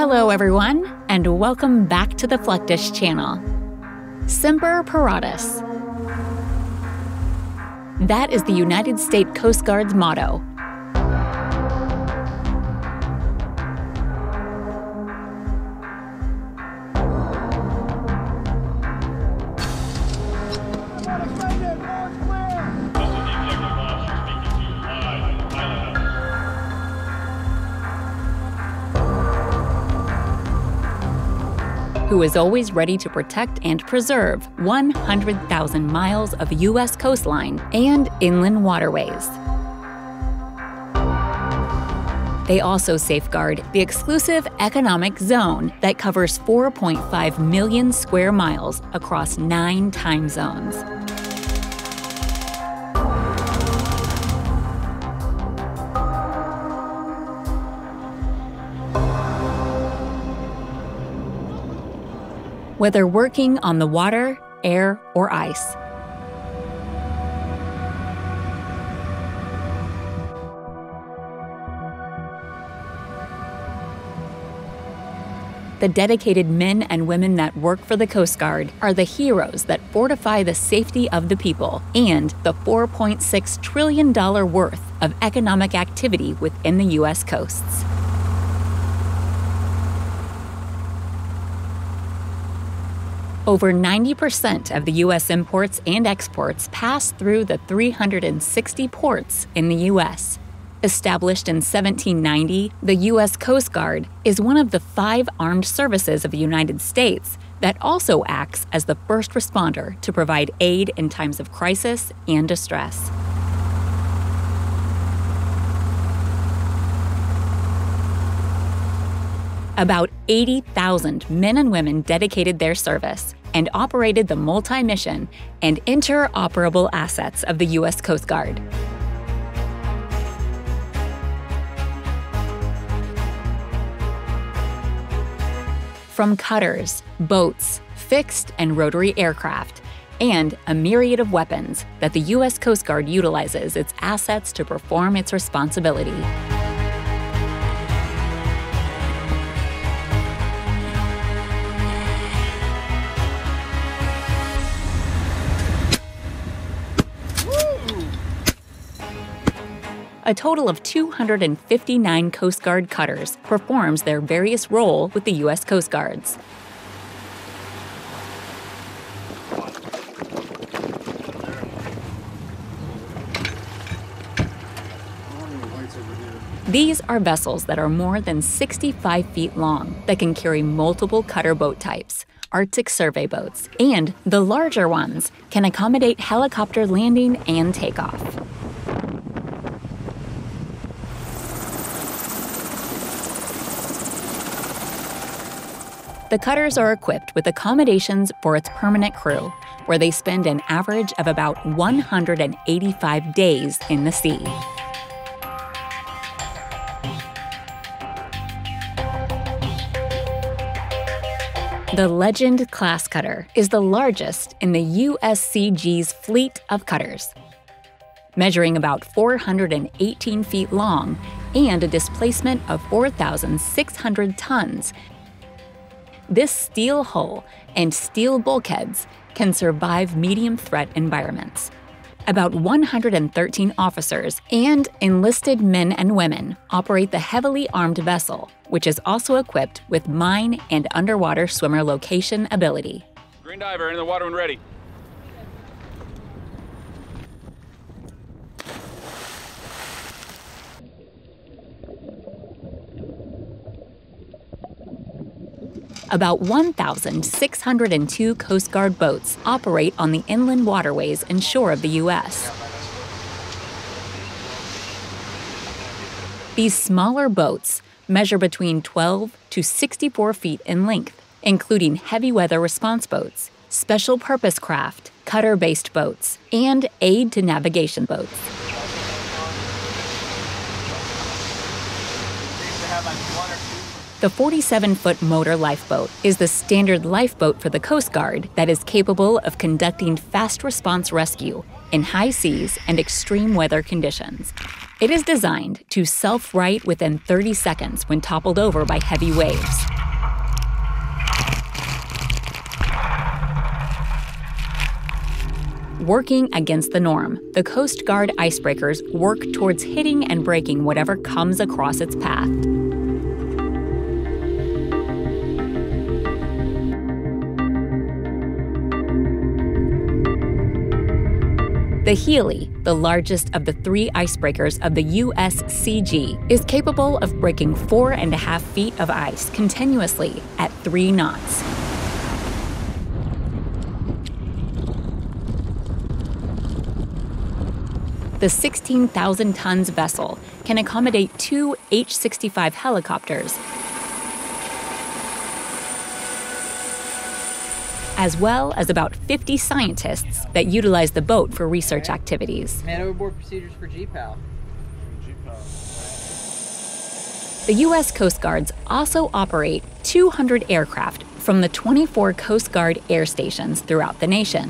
Hello everyone, and welcome back to the Fluctus channel. Semper Paratus. That is the United States Coast Guard's motto. Who is always ready to protect and preserve 100,000 miles of U.S. coastline and inland waterways. They also safeguard the exclusive economic zone that covers 4.5 million square miles across 9 time zones. Whether working on the water, air, or ice. The dedicated men and women that work for the Coast Guard are the heroes that fortify the safety of the people and the $4.6 trillion worth of economic activity within the U.S. coasts. Over 90% of the U.S. imports and exports pass through the 360 ports in the U.S. Established in 1790, the U.S. Coast Guard is one of the 5 armed services of the United States that also acts as the first responder to provide aid in times of crisis and distress. About 80,000 men and women dedicated their service and operated the multi-mission and interoperable assets of the U.S. Coast Guard. From cutters, boats, fixed and rotary aircraft, and a myriad of weapons that the U.S. Coast Guard utilizes its assets to perform its responsibility. A total of 259 Coast Guard cutters performs their various role with the U.S. Coast Guards. These are vessels that are more than 65 feet long that can carry multiple cutter boat types, Arctic survey boats, and the larger ones can accommodate helicopter landing and takeoff. The cutters are equipped with accommodations for its permanent crew, where they spend an average of about 185 days in the sea. The Legend Class Cutter is the largest in the USCG's fleet of cutters. Measuring about 418 feet long and a displacement of 4,600 tons, this steel hull and steel bulkheads can survive medium threat environments. About 113 officers and enlisted men and women operate the heavily armed vessel, which is also equipped with mine and underwater swimmer location ability. Green diver in the water and ready. About 1,602 Coast Guard boats operate on the inland waterways and shore of the U.S. These smaller boats measure between 12 to 64 feet in length, including heavy weather response boats, special purpose craft, cutter-based boats, and aid to navigation boats. The 47-foot motor lifeboat is the standard lifeboat for the Coast Guard that is capable of conducting fast response rescue in high seas and extreme weather conditions. It is designed to self-right within 30 seconds when toppled over by heavy waves. Working against the norm, the Coast Guard icebreakers work towards hitting and breaking whatever comes across its path. The Healy, the largest of the three icebreakers of the USCG, is capable of breaking 4.5 feet of ice continuously at 3 knots. The 16,000 tons vessel can accommodate 2 H-65 helicopters, as well as about 50 scientists that utilize the boat for research activities. Man overboard procedures for G-PAL. The U.S. Coast Guards also operate 200 aircraft from the 24 Coast Guard air stations throughout the nation.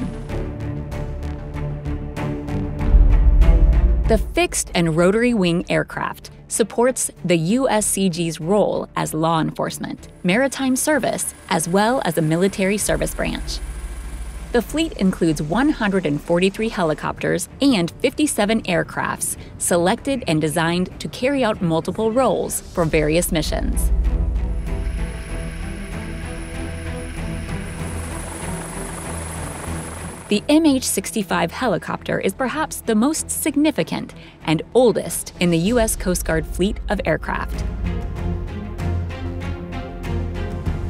The fixed and rotary wing aircraft supports the USCG's role as law enforcement, maritime service, as well as a military service branch. The fleet includes 143 helicopters and 57 aircrafts, selected and designed to carry out multiple roles for various missions. The MH-65 helicopter is perhaps the most significant and oldest in the U.S. Coast Guard fleet of aircraft.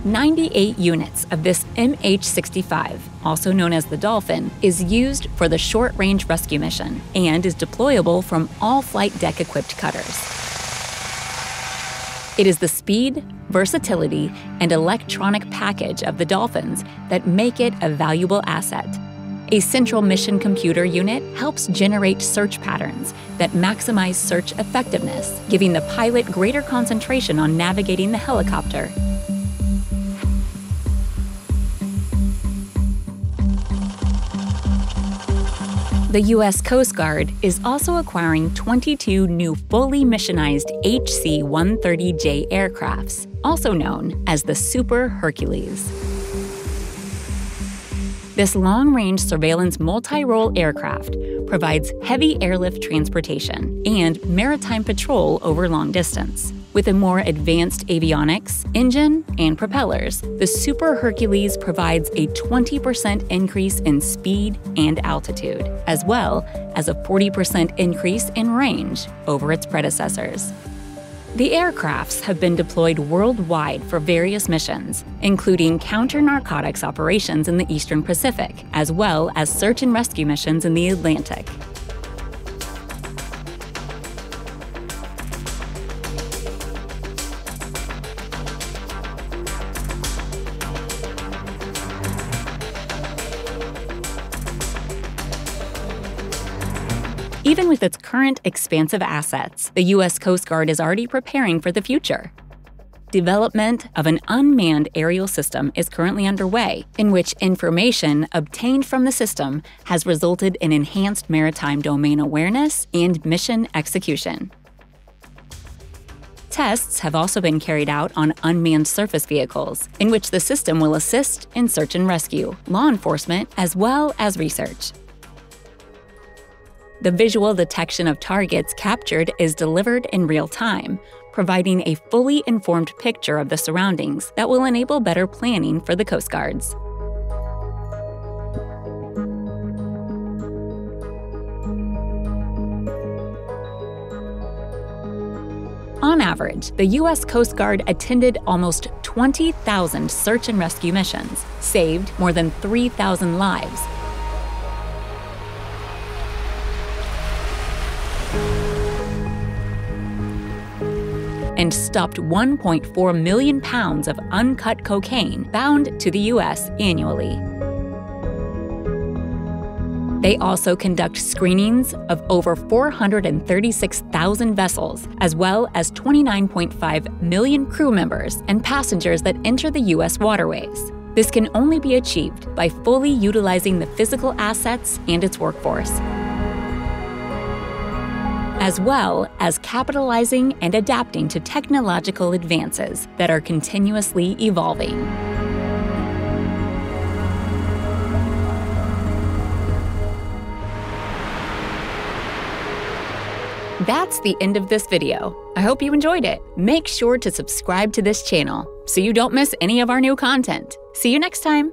98 units of this MH-65, also known as the Dolphin, is used for the short-range rescue mission and is deployable from all flight deck-equipped cutters. It is the speed, versatility, and electronic package of the Dolphins that make it a valuable asset. A central mission computer unit helps generate search patterns that maximize search effectiveness, giving the pilot greater concentration on navigating the helicopter. The U.S. Coast Guard is also acquiring 22 new fully missionized HC-130J aircrafts, also known as the Super Hercules. This long-range surveillance multi-role aircraft provides heavy airlift transportation and maritime patrol over long distance. With a more advanced avionics, engine, and propellers, the Super Hercules provides a 20% increase in speed and altitude, as well as a 40% increase in range over its predecessors. The aircrafts have been deployed worldwide for various missions, including counter-narcotics operations in the Eastern Pacific, as well as search and rescue missions in the Atlantic. Even with its current expansive assets, the U.S. Coast Guard is already preparing for the future. Development of an unmanned aerial system is currently underway, in which information obtained from the system has resulted in enhanced maritime domain awareness and mission execution. Tests have also been carried out on unmanned surface vehicles, in which the system will assist in search and rescue, law enforcement, as well as research. The visual detection of targets captured is delivered in real time, providing a fully informed picture of the surroundings that will enable better planning for the Coast Guards. On average, the U.S. Coast Guard attended almost 20,000 search and rescue missions, saved more than 3,000 lives, and stopped 1.4 million pounds of uncut cocaine bound to the U.S. annually. They also conduct screenings of over 436,000 vessels, as well as 29.5 million crew members and passengers that enter the U.S. waterways. This can only be achieved by fully utilizing the physical assets and its workforce, as well as capitalizing and adapting to technological advances that are continuously evolving. That's the end of this video. I hope you enjoyed it. Make sure to subscribe to this channel so you don't miss any of our new content. See you next time!